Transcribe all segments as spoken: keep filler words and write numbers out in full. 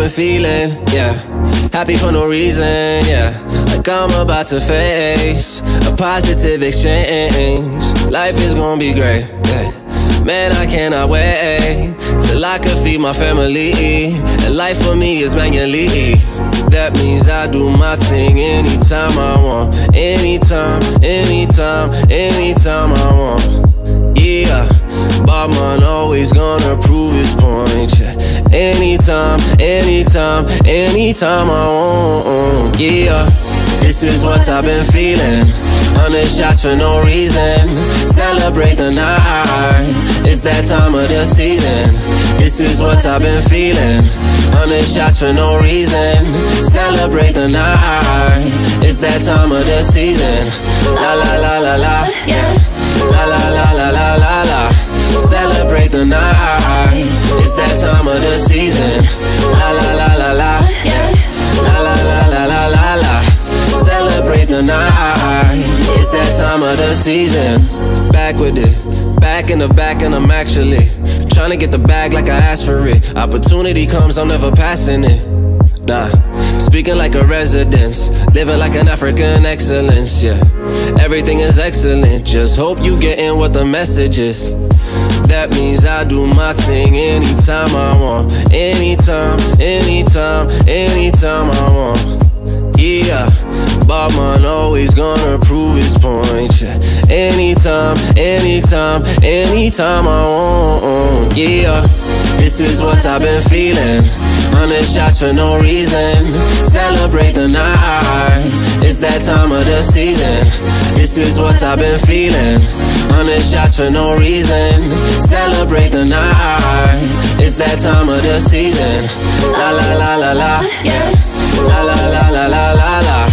been feeling, yeah. Happy for no reason, yeah. Like I'm about to face a positive exchange. Life is gonna be great, yeah. Man, I cannot wait till I can feed my family. And life for me is manually. That means I do my thing anytime I want. Anytime, anytime, anytime I want. Yeah, Bobman always gonna prove his point, yeah. Anytime, anytime, anytime I want. Yeah, this is what I've been feeling. Hundred shots for no reason. Celebrate the night. It's that time of the season. This is what I've been feeling. Hundred shots for no reason. Celebrate the night. It's that time of the season. La la la la la, yeah. La la la la la la la. Celebrate the night. It's that time of the season. La la la la la, yeah. La la la la la la la. Celebrate the night. It's that time of the season. Back with it, back in the back, and I'm actually trying to get the bag like I asked for it. Opportunity comes, I'm never passing it. Nah, speaking like a residence, living like an African excellence, yeah. Everything is excellent, just hope you getting what the message is. That means I do my thing anytime I want. Anytime, anytime, anytime I want. Yeah, Bobman always gonna prove his point, yeah. Anytime, anytime, anytime I want. Yeah, this is what I've been feeling. Hundred shots for no reason. Celebrate the night. It's that time of the season. This is what I've been feeling. Hundred shots for no reason. Celebrate the night. It's that time of the season. La la la la la, yeah. La la la la la la la.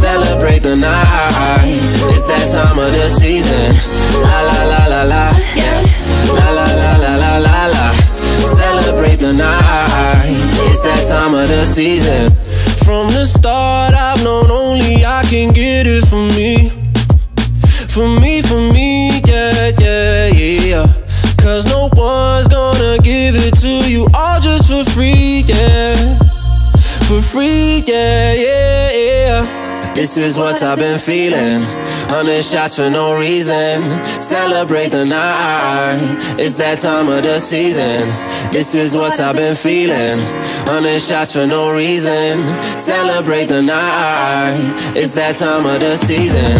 Celebrate the night. It's that time of the season. La la la la la, yeah. La la la la la la la. Celebrate the night. It's that time of the season. From the start, I've known only I can get it for me. For me, for me, yeah, yeah, yeah. Cause no one's gonna give it to you all just for free, yeah. For free, yeah, yeah, yeah. This is what I've been feeling. Hundred shots for no reason. Celebrate the night. It's that time of the season. This is what I've been feeling. Hundred shots for no reason. Celebrate the night. It's that time of the season.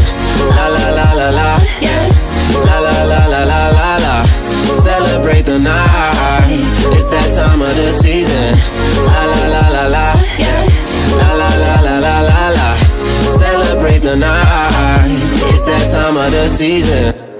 La la la la la, yeah. La la la la la la la. Celebrate the night. It's that time of the season. La la la la la, yeah. La la la la la la la. Celebrate the night. It's that time of the season.